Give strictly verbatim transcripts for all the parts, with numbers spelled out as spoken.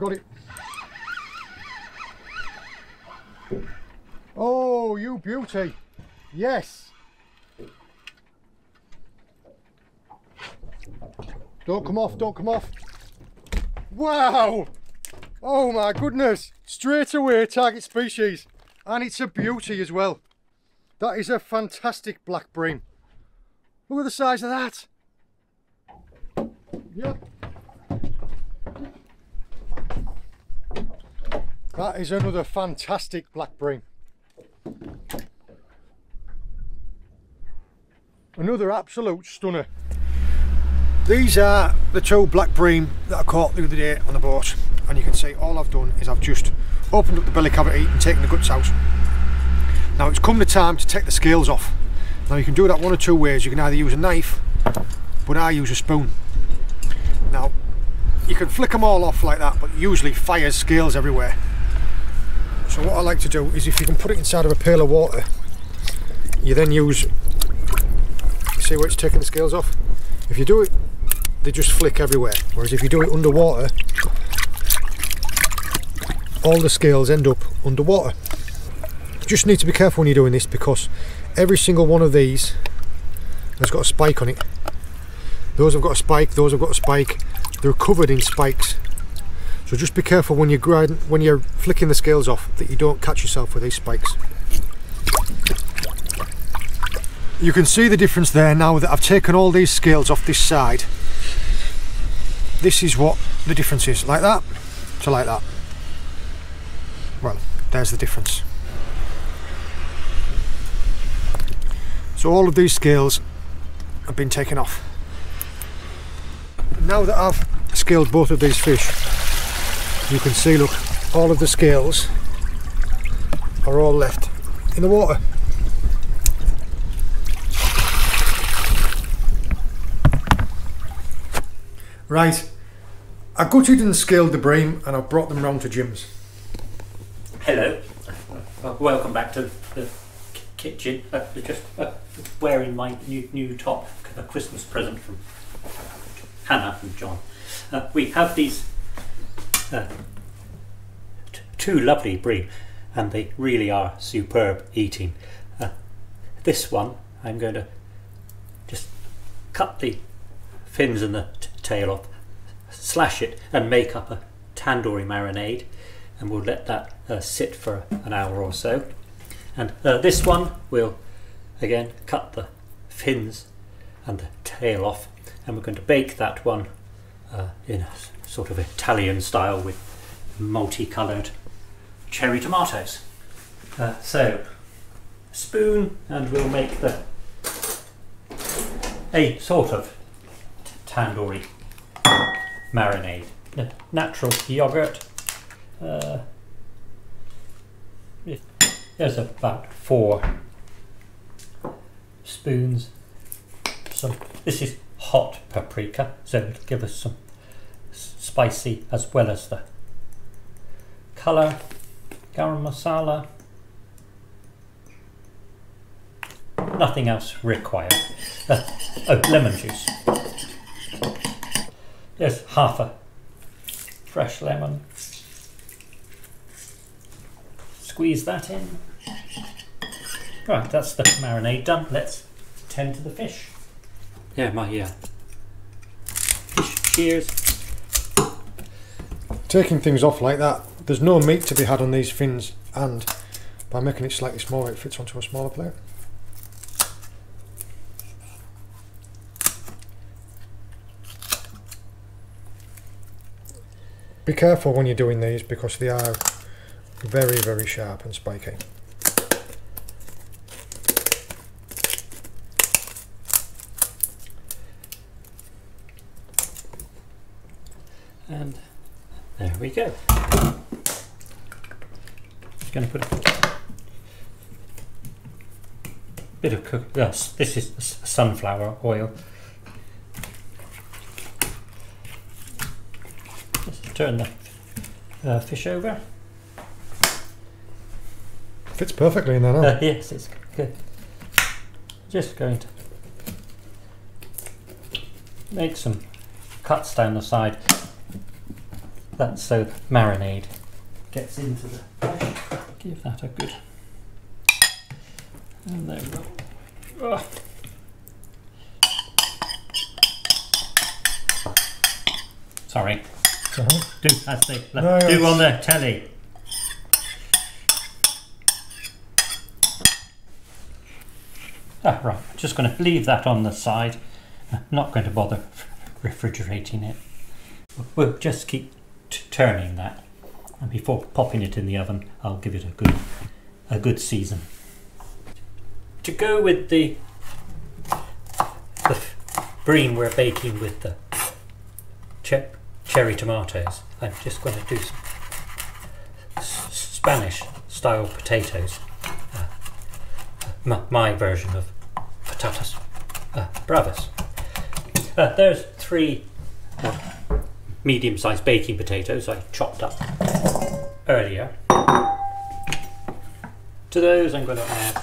got it. Oh, you beauty. Yes. Don't come off, don't come off. Wow. Oh my goodness. Straight away target species. And it's a beauty as well. That is a fantastic black bream. Look at the size of that. Yep. That is another fantastic black bream. Another absolute stunner. These are the two black bream that I caught the other day on the boat, and you can see all I've done is I've just opened up the belly cavity and taken the guts out. Now it's come the time to take the scales off. Now you can do that one or two ways. You can either use a knife, but I use a spoon. Now you can flick them all off like that, but it usually fires scales everywhere. So what I like to do is, if you can put it inside of a pail of water, you then use, see where it's taking the scales off? If you do it, they just flick everywhere. Whereas if you do it underwater, all the scales end up underwater. You just need to be careful when you're doing this, because every single one of these has got a spike on it. Those have got a spike, those have got a spike. They're covered in spikes. So just be careful when you're grinding, when you're flicking the scales off, that you don't catch yourself with these spikes. You can see the difference there now that I've taken all these scales off this side. This is what the difference is, like that to like that. Well, there's the difference. So all of these scales have been taken off. Now that I've scaled both of these fish, you can see, look, all of the scales are all left in the water. Right, I gutted and scaled the bream and I brought them round to Jim's. Hello, welcome back to the kitchen. Uh, just uh, wearing my new, new top, a Christmas present from Hannah and John. Uh, we have these Uh, t two lovely bream, and they really are superb eating. Uh, this one, I'm going to just cut the fins and the t tail off, slash it, and make up a tandoori marinade, and we'll let that uh, sit for an hour or so. And uh, this one, we'll again cut the fins and the tail off, and we're going to bake that one uh, in a sort of Italian style with multicoloured cherry tomatoes. Uh, so, spoon, and we'll make the a sort of tandoori marinade. Natural yogurt. Uh, there's about four spoons. So this is hot paprika, so it'll give us some spicy as well as the colour. Garam masala. Nothing else required. Uh, oh, lemon juice. There's half a fresh lemon. Squeeze that in. Right, that's the marinade done. Let's tend to the fish. Yeah, my yeah. Fish shears. Taking things off like that, there's no meat to be had on these fins, and by making it slightly smaller, it fits onto a smaller plate. Be careful when you're doing these, because they are very, very sharp and spiky. And there we go. Just going to put a bit of cook. Yes, this is sunflower oil. Just turn the uh, fish over. Fits perfectly in there now. Uh, yes, it's good. Just going to make some cuts down the side That's so marinade gets into the pan. Give that a good. And there we go. Oh. Sorry. Uh -huh. Do as they no, do on the telly. Ah, right. I'm just going to leave that on the side. I'm not going to bother refrigerating it. We'll just keep t turning that, and before popping it in the oven, I'll give it a good, a good season. To go with the, the breen we're baking with the che cherry tomatoes, I'm just going to do some Spanish-style potatoes. Uh, my, my version of patatas uh, bravas. Uh, there's three medium-sized baking potatoes I chopped up earlier. To those I'm going to add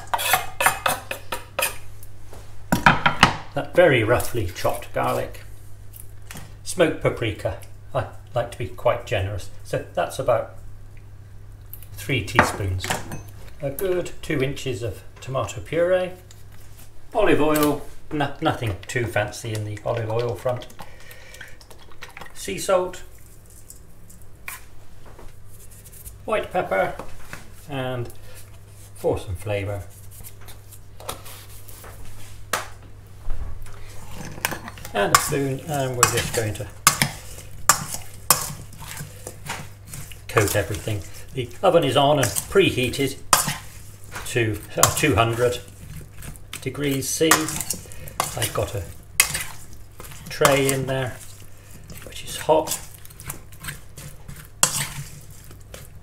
that very roughly chopped garlic, smoked paprika. I like to be quite generous, so that's about three teaspoons. A good two inches of tomato puree, olive oil, no, nothing too fancy in the olive oil front. Sea salt, white pepper, and for some flavour, and a spoon, and we're just going to coat everything. The oven is on and preheated to uh, two hundred degrees C. I've got a tray in there, hot.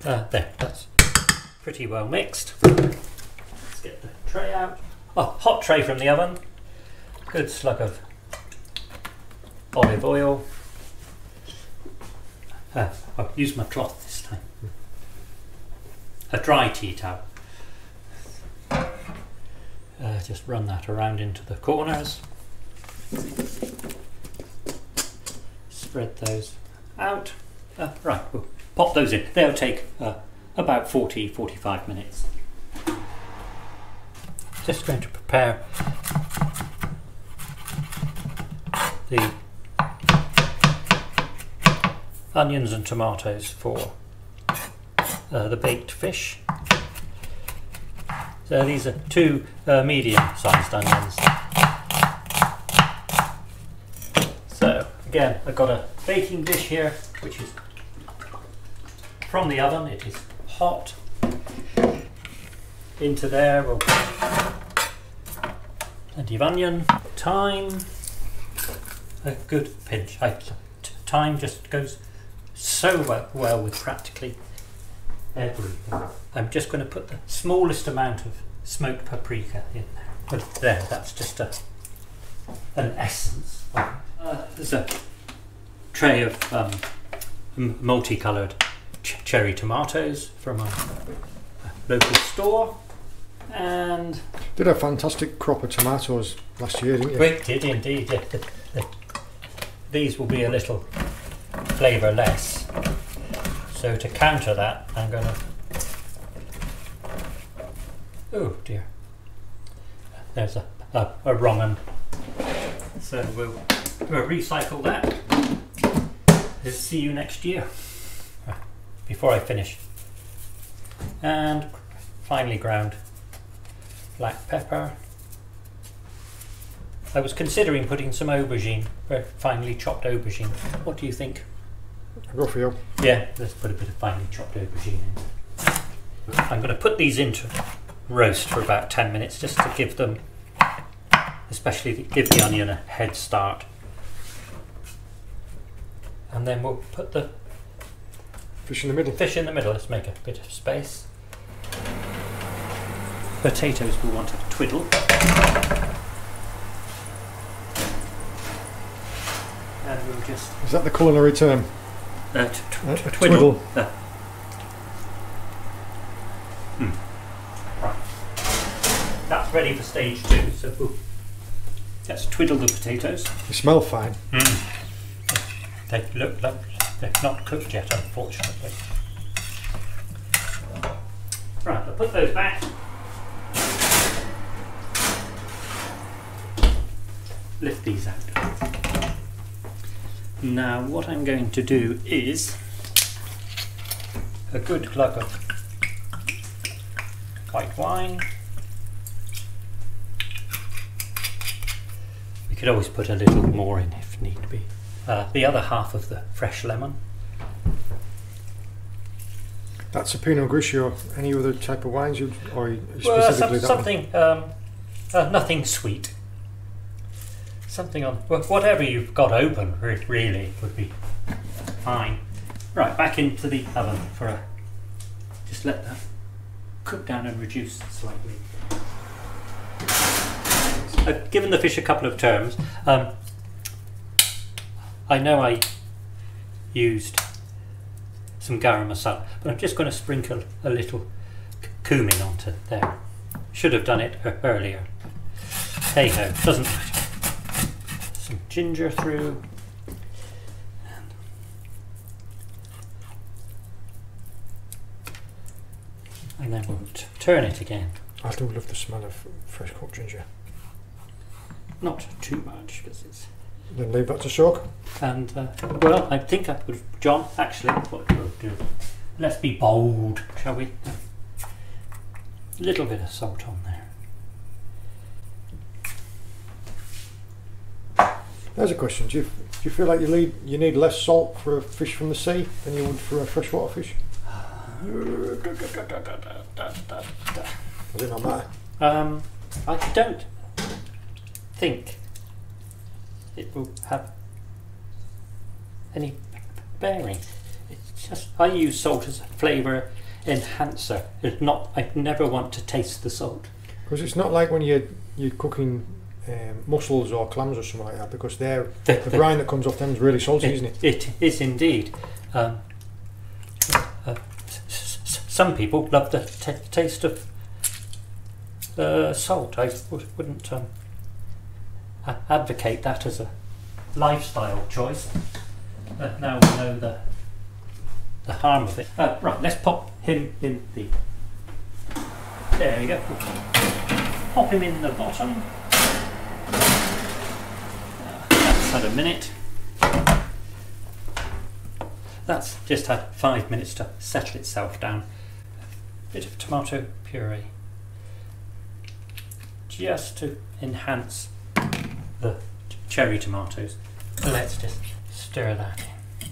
Uh, there, that's pretty well mixed. Let's get the tray out. Oh, hot tray from the oven. Good slug of olive oil. Uh, I'll use my cloth this time. A dry tea towel. Uh, just run that around into the corners. Spread those out. Uh, right, we'll pop those in. They'll take uh, about forty to forty-five minutes. Just going to prepare the onions and tomatoes for uh, the baked fish. So these are two uh, medium-sized onions. Again, I've got a baking dish here, which is from the oven. It is hot. Into there, we'll put plenty of onion, thyme, a good pinch. I, thyme just goes so well, well with practically everything. I'm just going to put the smallest amount of smoked paprika in there. But there, that's just a, an essence. Uh, there's a tray of um, multicoloured ch cherry tomatoes from a, a local store, and did a fantastic crop of tomatoes last year, didn't you? We did indeed. Yeah. These will be a little flavour less, so to counter that, I'm going to. Oh dear, there's a a, a wrong one. So we'll. We'll recycle that. Let's see you next year. Before I finish. And finely ground black pepper. I was considering putting some aubergine, finely chopped aubergine. What do you think? I'll go for you. Yeah, let's put a bit of finely chopped aubergine in. I'm going to put these into roast for about ten minutes just to give them, especially give the onion a head start. And then we'll put the fish in the middle. Fish in the middle. Let's make a bit of space. Potatoes we want to twiddle. And we'll just. Is that the culinary term? Uh, tw tw tw twiddle. twiddle. Uh. Hmm. Right. That's ready for stage two. So we'll let's twiddle the potatoes. They smell fine. Mm. They look lovely. They've not cooked yet, unfortunately. Right, I'll put those back. Lift these out. Now what I'm going to do is a good glug of white wine. You could always put a little more in if need be. Uh, the other half of the fresh lemon. That's a Pinot Grigio. Any other type of wines you'd, or you specifically well, some, that something, um, uh, nothing sweet. Something on well, whatever you've got open re really would be fine. Right, back into the oven for a. Just let that cook down and reduce slightly. I've given the fish a couple of turns. Um, I know I used some garam masala, but I'm just going to sprinkle a little cumin onto there. Should have done it earlier. Hey ho, doesn't matter. Some ginger through. And and then we'll turn it again. I do love the smell of fresh cooked ginger. Not too much, because it's... Then leave that to soak. And, uh, well, I think I would, John, actually, what we'll do, let's be bold, shall we? A little bit of salt on there. There's a question. Do you, do you feel like you need, you need less salt for a fish from the sea than you would for a freshwater fish? Does it not matter? Um, I don't think it will have any bearing. It's just I use salt as a flavour enhancer. It's not. I never want to taste the salt. Because it's not like when you're you're cooking um, mussels or clams or something like that. Because they're the, the, the brine that comes off them is really salty, it, isn't it? It is indeed. Um, uh, s s some people love the t taste of uh, salt. I w wouldn't. Um, I advocate that as a lifestyle choice. Uh, now we know the, the harm of it. Uh, right, let's pop him in the... There we go. Pop him in the bottom. Uh, that's had a minute. That's just had five minutes to settle itself down. A bit of tomato puree. Just to enhance the cherry tomatoes. Let's just stir that in.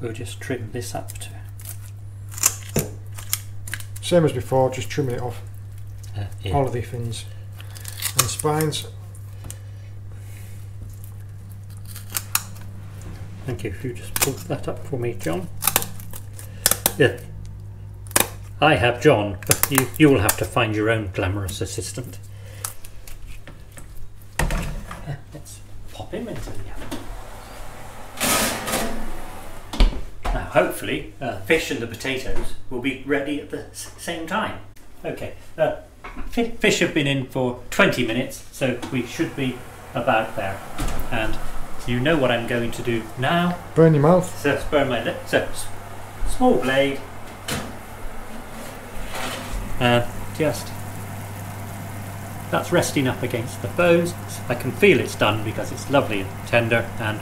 We'll just trim this up too. Same as before, just trimming it off. Uh, yeah. All of the fins and spines. Thank you. If you just pull that up for me, John. Yeah. I have John, but you, you will have to find your own glamorous assistant. Him into the oven. Now hopefully uh, fish and the potatoes will be ready at the s same time. Okay, uh, fish have been in for twenty minutes, so we should be about there. And you know what I'm going to do now. Burn your mouth. So burn my lips. So small blade. And just that's resting up against the bones. I can feel it's done because it's lovely and tender, and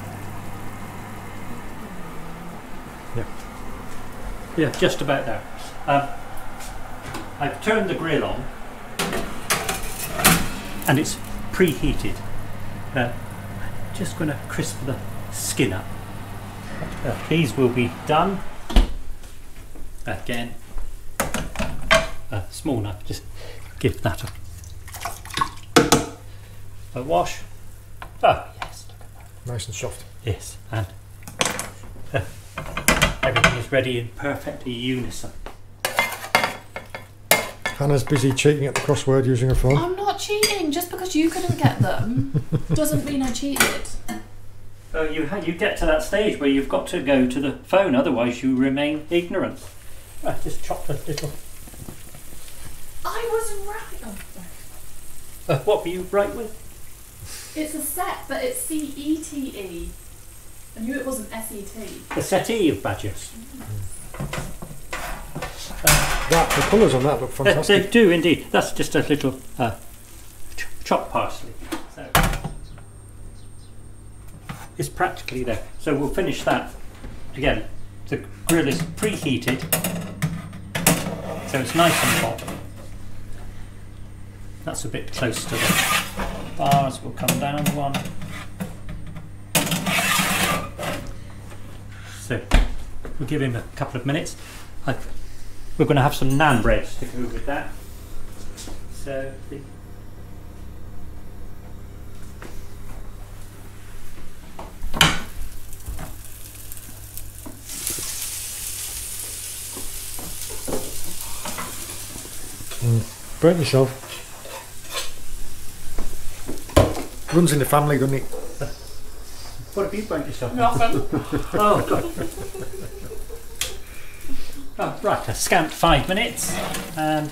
yeah, yeah, just about there. Um, I've turned the grill on, and it's preheated. Uh, I'm just going to crisp the skin up. Uh, these will be done again. A small knife, just give that a. A wash. Oh yes, look at that. Nice and soft. Yes, and uh, everything is ready in perfect unison. Hannah's busy cheating at the crossword using her phone. I'm not cheating. Just because you couldn't get them doesn't mean I cheated. Oh, you you get to that stage where you've got to go to the phone, otherwise you remain ignorant. I just chopped a little. I was right. Oh, sorry. Uh, what were you right with? It's a set, but it's C E T E. And knew it wasn't S E T. The settee of badgers. Mm. Uh, that, the colours on that look fantastic. They, they do indeed. That's just a little uh, ch chopped parsley. So it's practically there. So we'll finish that. Again, the grill is preheated, so it's nice and hot. That's a bit close to the bars. We'll come down one. So we'll give him a couple of minutes. I, we're going to have some naan bread to go with that. So the Mm. Burn yourself. Runs in the family, doesn't it? What have you burnt yourself? Nothing. Oh, God. Oh, right, a scant five minutes. And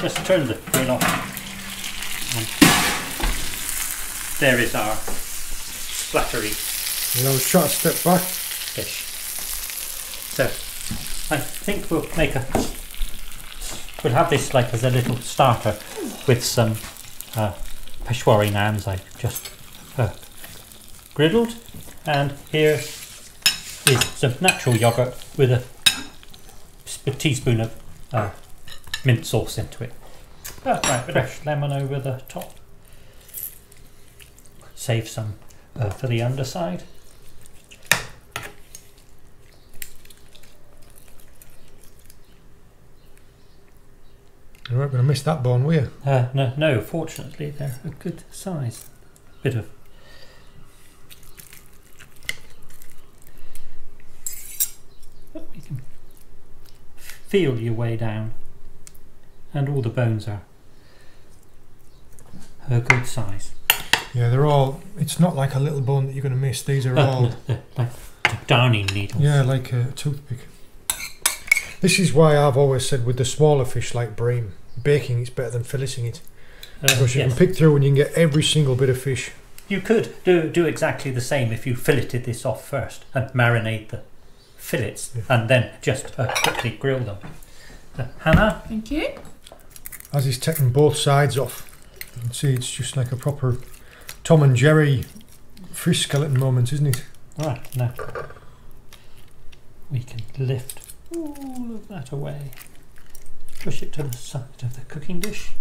just turn the grill off. And there is our splattery. No shot, step back. Fish. So, I think we'll make a... We'll have this like as a little starter with some uh, Peshwari naans I just uh, griddled, and here is some natural yogurt with a, a teaspoon of uh, mint sauce into it. Oh, right, fresh lemon over the top. Save some uh, for the underside. You weren't going to miss that bone, were you? Uh, no, no, fortunately they're a good size. Bit of... Oh, you can feel your way down, and all the bones are a good size. Yeah, they're all... It's not like a little bone that you're going to miss. These are uh, all... No, like darning needles. Yeah, like a toothpick. This is why I've always said with the smaller fish like bream, baking is better than filleting it. Uh, because you yes. can pick through and you can get every single bit of fish. You could do, do exactly the same if you filleted this off first and marinate the fillets yeah. and then just uh, quickly grill them. Uh, Hannah? Thank you. As he's taken both sides off, you can see it's just like a proper Tom and Jerry fish skeleton moment, isn't it? Right, now we can lift all of that away. Push it to the side of the cooking dish.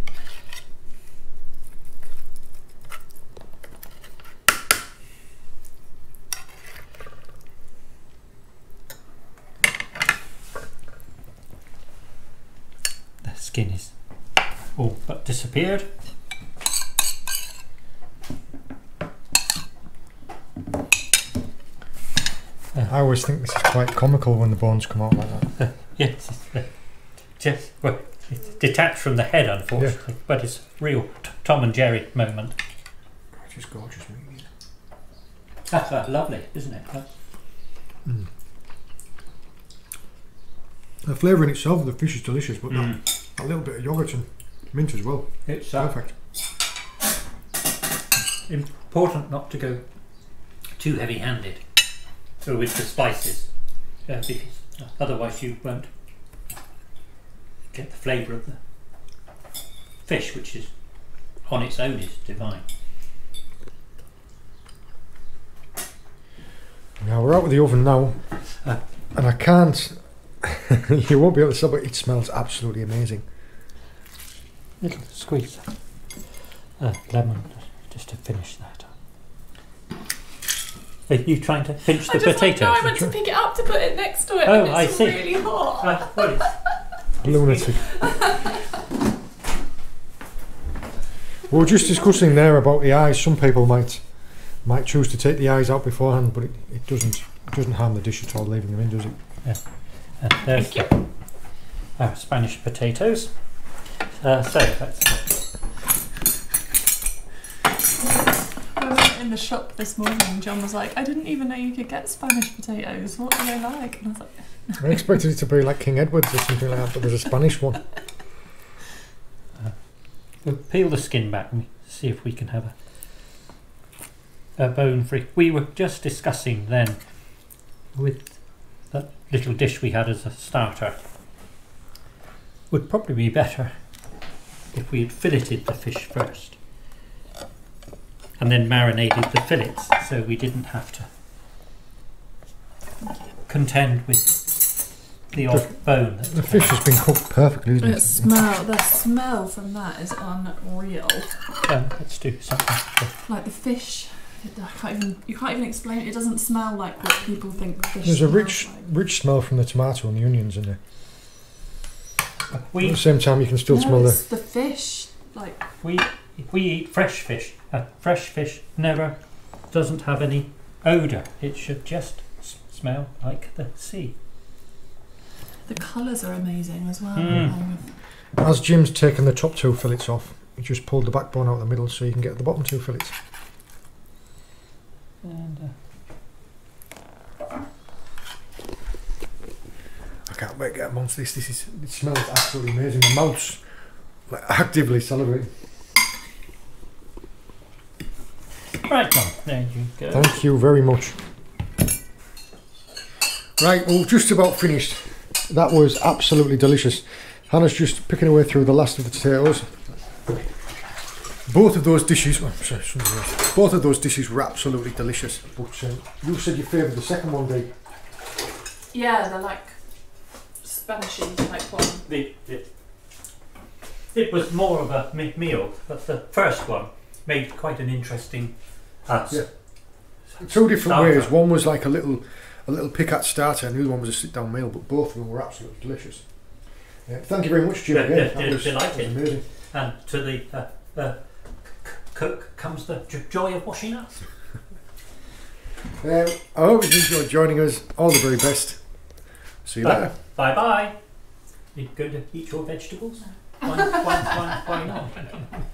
The skin is all but disappeared. I always think this is quite comical when the bones come out like that. Uh, yes, uh, just, well, it's detached from the head, unfortunately, yeah. but it's a real t Tom and Jerry moment. Which is gorgeous. That's uh, lovely, isn't it? Mm. The flavour in itself of the fish is delicious, but mm. that, a little bit of yoghurt and mint as well. It's uh, perfect. Important not to go too heavy-handed with the spices, uh, because otherwise you won't get the flavour of the fish, which is on its own is divine. Now we're out of the oven now, uh, and I can't. You won't be able to stop it. It smells absolutely amazing. Little squeeze uh, lemon just to finish that. Are you trying to pinch the potato? No, I went to pick it up to put it next to it. Oh, and it's I see. Really hot. Uh, well, it's lunatic. We were just discussing there about the eyes. Some people might might choose to take the eyes out beforehand, but it, it doesn't it doesn't harm the dish at all leaving them in, does it? Yeah. And there's the, our Spanish potatoes. Uh, so that's. In the shop this morning, John was like, I didn't even know you could get Spanish potatoes, what are they like? And I was like, no. I expected it to be like King Edward's or something like that, but there's a Spanish one. Uh, we'll peel the skin back and see if we can have a, a bone free. We were just discussing then with that little dish we had as a starter. Would probably be better if we had filleted the fish first and then marinated the fillets, so we didn't have to contend with the off bone. The fish has been cooked perfectly, isn't it? Smell, the smell from that is unreal. Um, let's do something. Like the fish, I can't even, you can't even explain it. It doesn't smell like what people think the fish There's a rich, like. rich smell from the tomato and the onions in there. We, At the same time, you can still no, smell the... the fish. Like we, if we eat fresh fish, uh, fresh fish never doesn't have any odour. It should just smell like the sea. The colours are amazing as well. Mm. As Jim's taken the top two fillets off, he just pulled the backbone out of the middle so you can get the bottom two fillets. And, uh, I can't wait to get amongst this. This is, it smells absolutely amazing. My mouth's like actively salivating. Right, Tom, there you go. Thank you very much. Right, well, just about finished. That was absolutely delicious. Hannah's just picking away through the last of the potatoes. Both of those dishes, oh, sorry, both of those dishes were absolutely delicious. But um, you said you favoured the second one, Dee. Yeah, they're like Spanishy type one. The, the, it was more of a me meal, but the first one made quite an interesting. Uh, yeah. Two different starter. ways. One was like a little. A little pickaxe starter, and the other one was a sit-down meal, but both of them were absolutely delicious. Yeah, thank you very much, Jim. Again, yeah, that was, that was amazing. And to the uh, uh, cook comes the joy of washing up. um, I hope you enjoyed joining us. All the very best. See you bye. later. Bye bye. You going to eat your vegetables? Why, why, why, why not?